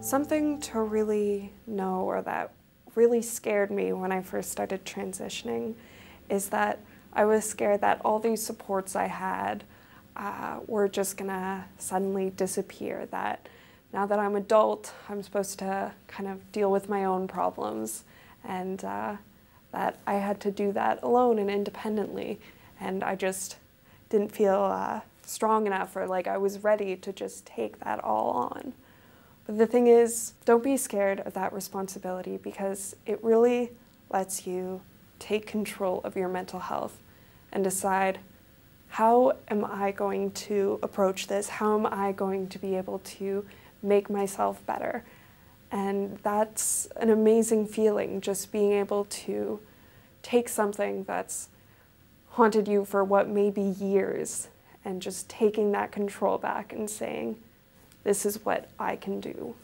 Something to really know, or that really scared me when I first started transitioning, is that I was scared that all these supports I had were just gonna suddenly disappear, that now that I'm adult, I'm supposed to kind of deal with my own problems, and that I had to do that alone and independently, and I just didn't feel strong enough, or like I was ready to just take that all on. But the thing is, don't be scared of that responsibility, because it really lets you take control of your mental health and decide, how am I going to approach this? How am I going to be able to make myself better? And that's an amazing feeling, just being able to take something that's haunted you for what may be years and just taking that control back and saying, this is what I can do.